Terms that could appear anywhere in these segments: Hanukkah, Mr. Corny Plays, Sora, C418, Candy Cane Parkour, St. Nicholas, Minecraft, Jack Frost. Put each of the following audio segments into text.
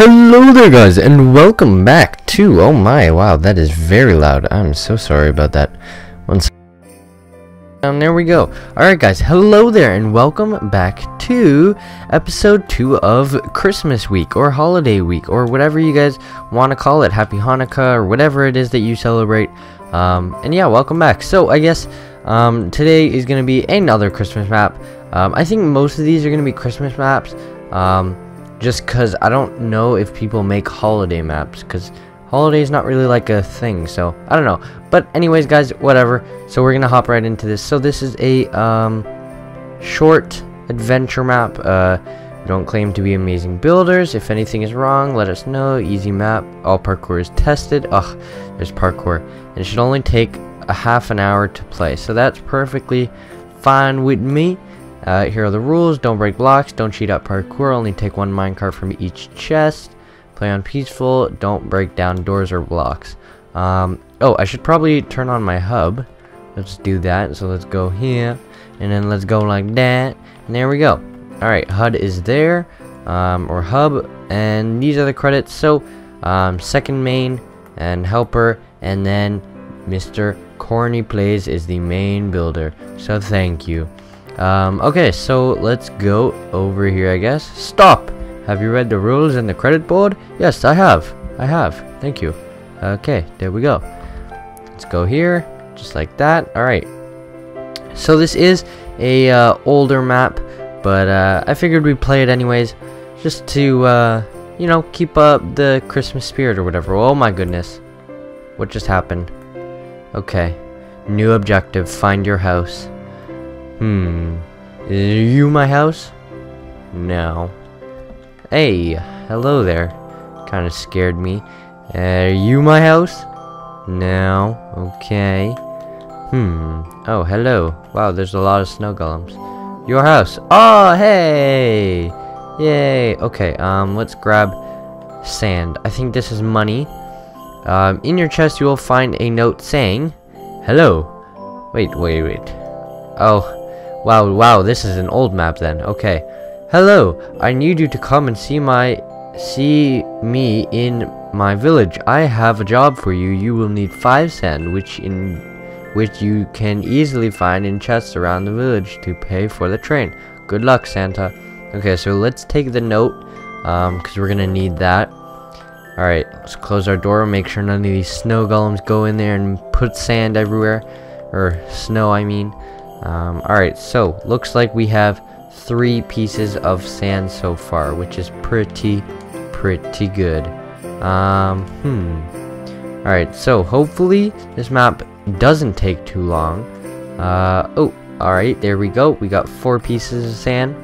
Hello there guys, and welcome back to, oh my, wow, that is very loud. I'm so sorry about that. Once there we go. Alright guys, hello there and welcome back to episode 2 of Christmas week or holiday week or whatever you guys want to call it. Happy Hanukkah or whatever it is that you celebrate. And yeah, welcome back. So I guess today is going to be another Christmas map. I think most of these are going to be Christmas maps. Just because I don't know if people make holiday maps, because holiday is not really like a thing, so I don't know. But anyways guys, whatever, so we're gonna hop right into this. So this is a short adventure map. We don't claim to be amazing builders. If anything is wrong, let us know. Easy map, all parkour is tested. Ugh, there's parkour, and it should only take a half an hour to play, so that's perfectly fine with me. Here are the rules. Don't break blocks, don't cheat at parkour, only take one minecart from each chest, play on peaceful, don't break down doors or blocks. Oh, I should probably turn on my hub. Let's do that. So let's go here, and then let's go like that, and there we go. Alright, HUD is there, or hub, and these are the credits. So, second main, and helper, and then Mr. Corny Plays is the main builder, so thank you. Okay, so let's go over here, I guess. Stop! Have you read the rules and the credit board? Yes, I have. Thank you. Okay, there we go. Let's go here. Just like that. Alright. So this is a older map, but I figured we'd play it anyways. Just to, you know, keep up the Christmas spirit or whatever. Oh my goodness. What just happened? Okay. New objective. Find your house. Is you my house? No. Hey, hello there. Kind of scared me. Are you my house? No. Okay. Oh, hello. Wow, there's a lot of snow golems. Your house. Oh, hey! Yay. Okay, let's grab sand. I think this is money. In your chest you will find a note saying, hello. Wait. Oh. Wow, this is an old map then. Okay. Hello, I need you to come and see me in my village. I have a job for you. You will need 5 sand, which you can easily find in chests around the village to pay for the train. Good luck, Santa. Okay, so let's take the note, because we're gonna need that. Alright, let's close our door, make sure none of these snow golems go in there and put sand everywhere. Or snow, I mean. Alright, so looks like we have 3 pieces of sand so far, which is pretty good. Alright, so hopefully this map doesn't take too long. Oh, alright, there we go. We got 4 pieces of sand.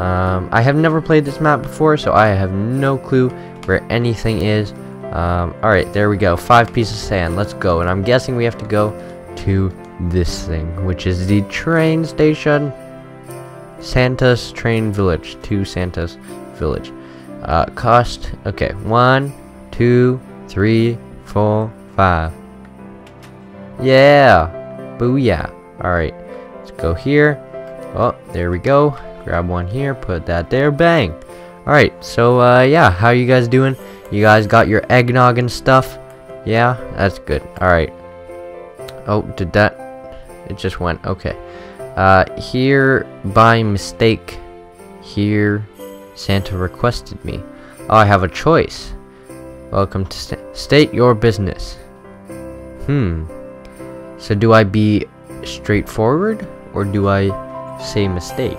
I have never played this map before, so I have no clue where anything is. Alright, there we go. 5 pieces of sand. Let's go. And I'm guessing we have to go to this thing, which is the train station, Santa's train village, to Santa's village. Cost, okay, 1 2 3 4 5. Yeah, booyah. Alright, let's go here. Oh, there we go. Grab one here, put that there, bang. Alright, so yeah, how you guys doing? You guys got your eggnog and stuff? Yeah, that's good. Alright. Oh, did that? It just went. Okay. Here by mistake. Here, Santa requested me. Oh, I have a choice. Welcome to state your business. So do I be straightforward or do I say mistake?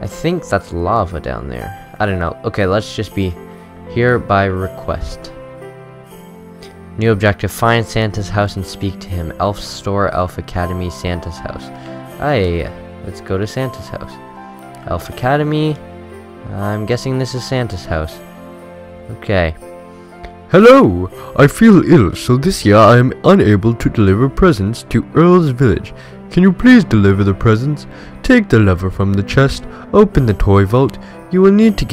I think that's lava down there. I don't know. Okay, let's just be here by request. New objective, find Santa's house and speak to him. Elf store, Elf Academy, Santa's house. Aye, let's go to Santa's house. Elf Academy. I'm guessing this is Santa's house. Okay. Hello! I feel ill, so this year I am unable to deliver presents to Earl's village. Can you please deliver the presents? Take the lever from the chest, open the toy vault. You will need to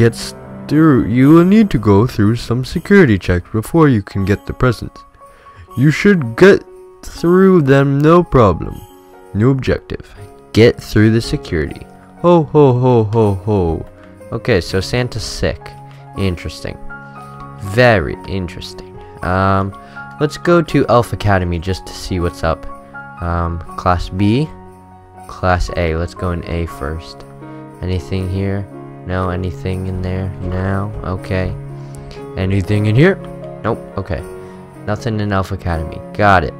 go through some security checks before you can get the presents. You should get through them no problem. New objective. Get through the security. Ho ho ho ho ho. Okay, so Santa's sick. Interesting. Very interesting. Let's go to Elf Academy just to see what's up. Class B, Class A. Let's go in A first. Anything here? No. Anything in there? No. Okay. Anything in here? Nope. Okay. Nothing in Elf Academy. Got it.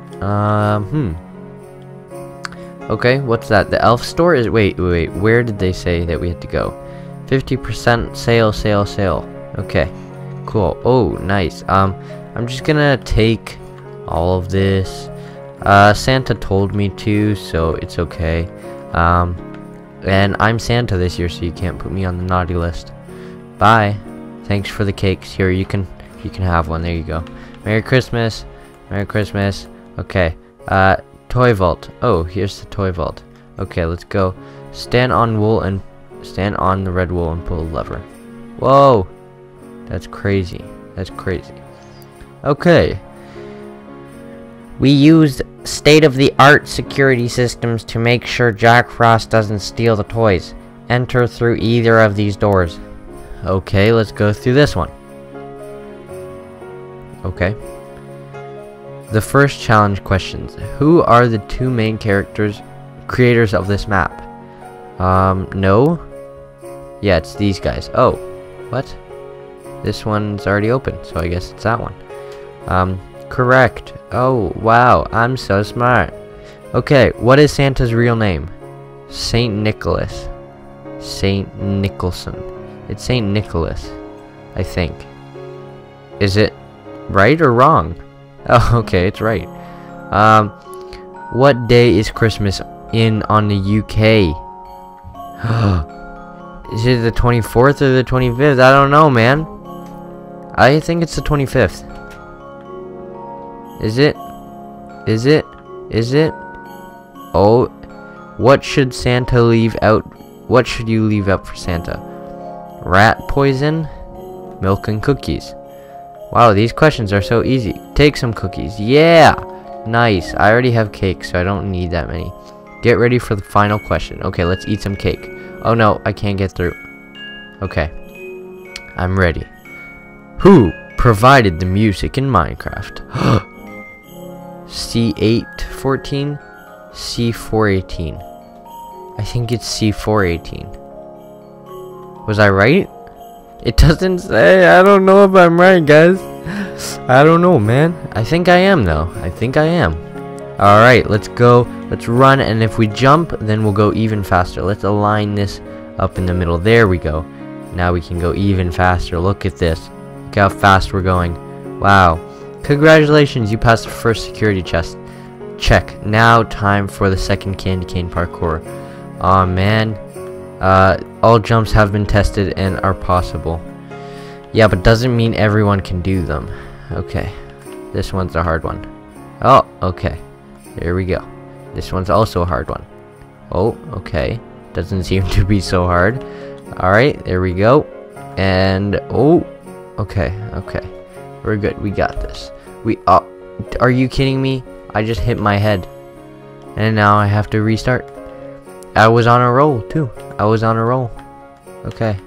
Okay, what's that? The elf store is... Wait, where did they say that we had to go? 50% sale. Okay, cool. Oh, nice. I'm just gonna take all of this. Santa told me to, so it's okay. And I'm Santa this year, so you can't put me on the naughty list. Bye. Thanks for the cakes. Here, you can have one. There you go. Merry Christmas. Merry Christmas. Okay. Toy vault. Oh, here's the toy vault. Okay, let's go. Stand on the red wool and pull a lever. Whoa, that's crazy. That's crazy. Okay. We used state-of-the-art security systems to make sure Jack Frost doesn't steal the toys. Enter through either of these doors. Okay, let's go through this one. Okay. The first challenge questions: who are the two main creators of this map? No? Yeah, it's these guys. Oh, what? This one's already open, so I guess it's that one. Correct. Oh, wow, I'm so smart. Okay, what is Santa's real name? St. Nicholas. St. Nicholson. It's St. Nicholas, I think. Is it right or wrong? Oh, okay, it's right. What day is Christmas on the UK? Is it the 24th or the 25th? I don't know, man. I think it's the 25th. Is it? Is it? Is it? Oh, what should Santa leave out? What should you leave out for Santa? Rat poison, milk and cookies. Wow, these questions are so easy. Take some cookies. Yeah! Nice. I already have cake, so I don't need that many. Get ready for the final question. Okay, let's eat some cake. Oh no, I can't get through. Okay. I'm ready. Who provided the music in Minecraft? C814? C418. I think it's C418. Was I right? It doesn't say. I don't know if I'm right, guys. I don't know, man. I think I am, though. I think I am. Alright, let's go. Let's run, and if we jump, then we'll go even faster. Let's align this up in the middle. There we go. Now we can go even faster. Look at this. Look how fast we're going. Wow. Congratulations, you passed the first security chest. Check. Now time for the second candy cane parkour. Aw, man. All jumps have been tested and are possible. Yeah, but doesn't mean everyone can do them. Okay. This one's a hard one. Oh, okay. There we go. This one's also a hard one. Oh, okay. Doesn't seem to be so hard. Alright, there we go. And, oh, okay. We're good. We got this. Are you kidding me? I just hit my head. And now I have to restart. I was on a roll, too. I was on a roll. Okay.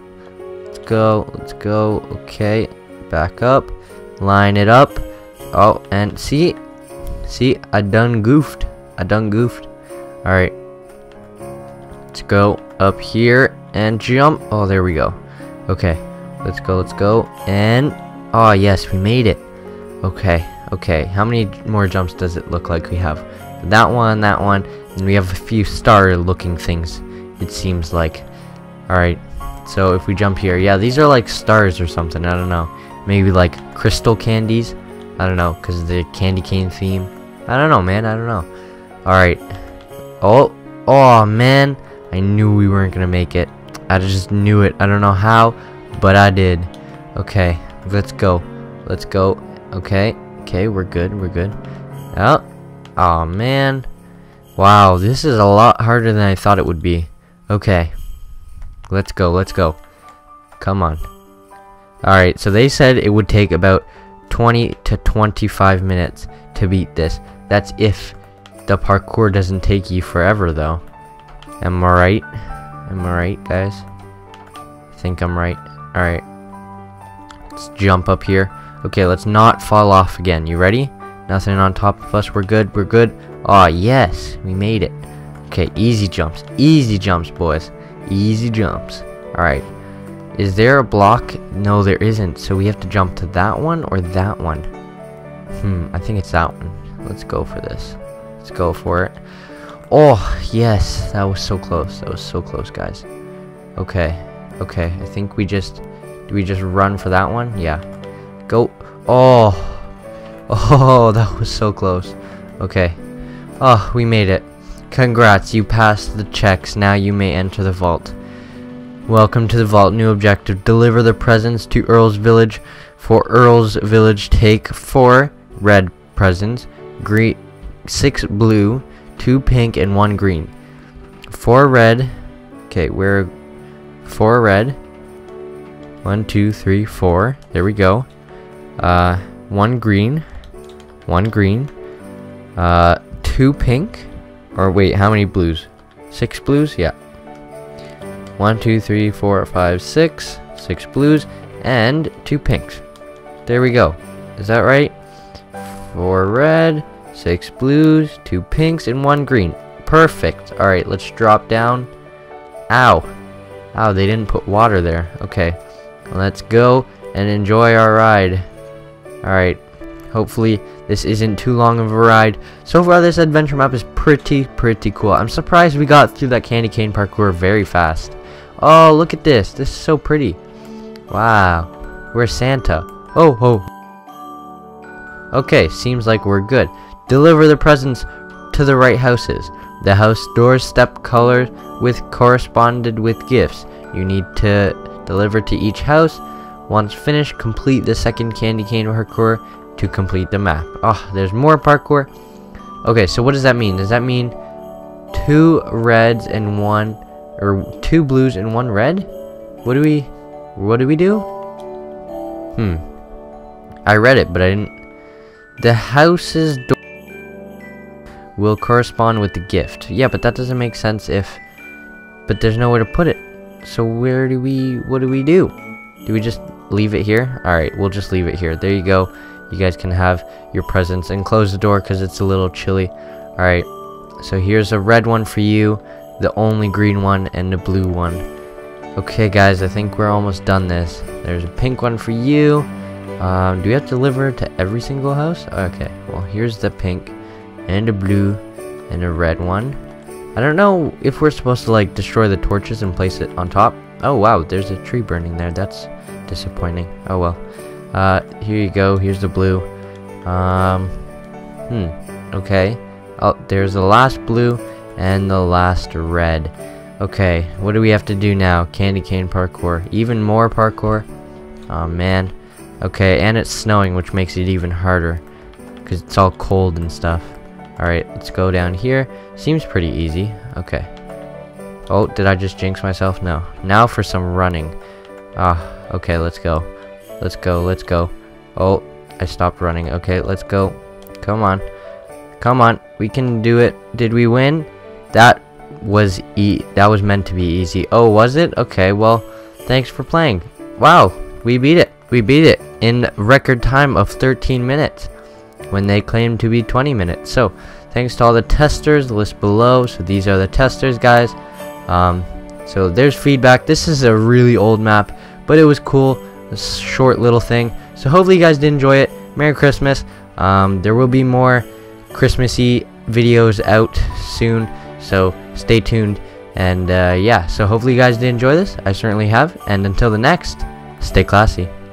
Let's go. Okay. Back up. Line it up. Oh, and see? See? I done goofed. Alright. Let's go up here and jump. Oh, there we go. Okay. Let's go. And... oh, yes. We made it. Okay. How many more jumps does it look like we have? That one. And we have a few star-looking things, it seems like. Alright, so if we jump here, yeah, these are like stars or something, I don't know. Maybe like crystal candies? I don't know, because the candy cane theme. I don't know, man, I don't know. Alright. Oh, man, I knew we weren't going to make it. I just knew it. I don't know how, but I did. Okay, let's go. Okay, we're good. Oh, man. Wow, this is a lot harder than I thought it would be. Okay. Let's go. Come on. Alright, so they said it would take about 20 to 25 minutes to beat this. That's if the parkour doesn't take you forever, though. Am I right? Am I right, guys? I think I'm right. Alright. Let's jump up here. Okay, let's not fall off again. You ready? Nothing on top of us. We're good. We're good. Aw, yes. We made it. Okay, easy jumps. Easy jumps, boys. Easy jumps. Alright. Is there a block? No, there isn't. So we have to jump to that one or that one. I think it's that one. Let's go for this. Let's go for it. Oh, yes. That was so close. That was so close, guys. Okay. Okay. I think we just... Do we just run for that one? Yeah. Go. Oh. Oh, that was so close. Okay. Oh, we made it. Congrats, you passed the checks. Now you may enter the vault. Welcome to the vault. New objective. Deliver the presents to Earl's Village. For Earl's Village, take 4 red presents. 6 blue, 2 pink, and 1 green. 4 red. Okay, we're... 4 red. 1, 2, 3, 4. There we go. 1 green. 1 green. 2 pink. Or wait, how many blues? 6 blues? Yeah. 1, 2, 3, 4, 5, 6. 6 blues. And 2 pinks. There we go. Is that right? 4 red. 6 blues. 2 pinks. And 1 green. Perfect. Alright, let's drop down. Ow. Ow, they didn't put water there. Okay. Let's go and enjoy our ride. Alright, hopefully this isn't too long of a ride. So far this adventure map is pretty cool. I'm surprised we got through that candy cane parkour very fast. Oh, look at this. This is so pretty. Wow. We're Santa. Oh, ho. Okay, seems like we're good. Deliver the presents to the right houses. The house doors step color with corresponded with gifts. You need to... deliver to each house. Once finished, complete the second candy cane parkour to complete the map. Oh, there's more parkour. Okay, so what does that mean? Does that mean 2 reds and 1, or 2 blues and 1 red? What do we do? I read it, but I didn't. The house's door will correspond with the gift. Yeah, but that doesn't make sense if... But there's nowhere to put it. So what do we do? Do we just leave it here? Alright, we'll just leave it here. There you go. You guys can have your presents and close the door because it's a little chilly. Alright, so here's a red one for you, the only green one, and the blue one. Okay guys, I think we're almost done this. There's a pink one for you. Do we have to deliver to every single house? Okay, well here's the pink, and the blue, and the red one. I don't know if we're supposed to like destroy the torches and place it on top. Oh wow, there's a tree burning there. That's disappointing. Oh well. Here you go. Here's the blue. Okay. Oh, there's the last blue and the last red. Okay, what do we have to do now? Candy cane parkour. Even more parkour. Oh man. Okay, and it's snowing, which makes it even harder because it's all cold and stuff. Alright, let's go down here. Seems pretty easy. Okay. Oh, did I just jinx myself? No. Now for some running. Okay, let's go. Let's go, let's go. Oh, I stopped running. Okay, let's go. Come on. Come on. We can do it. Did we win? That was meant to be easy. Oh, was it? Okay, well, thanks for playing. Wow, we beat it. We beat it in record time of 13 minutes. When they claim to be 20 minutes. So thanks to all the testers, the list below. So these are the testers, guys. So there's feedback. This is a really old map, but it was cool. A short little thing. So hopefully you guys did enjoy it. Merry Christmas. There will be more Christmassy videos out soon, so stay tuned. And yeah, so hopefully you guys did enjoy this. I certainly have. And until the next, stay classy.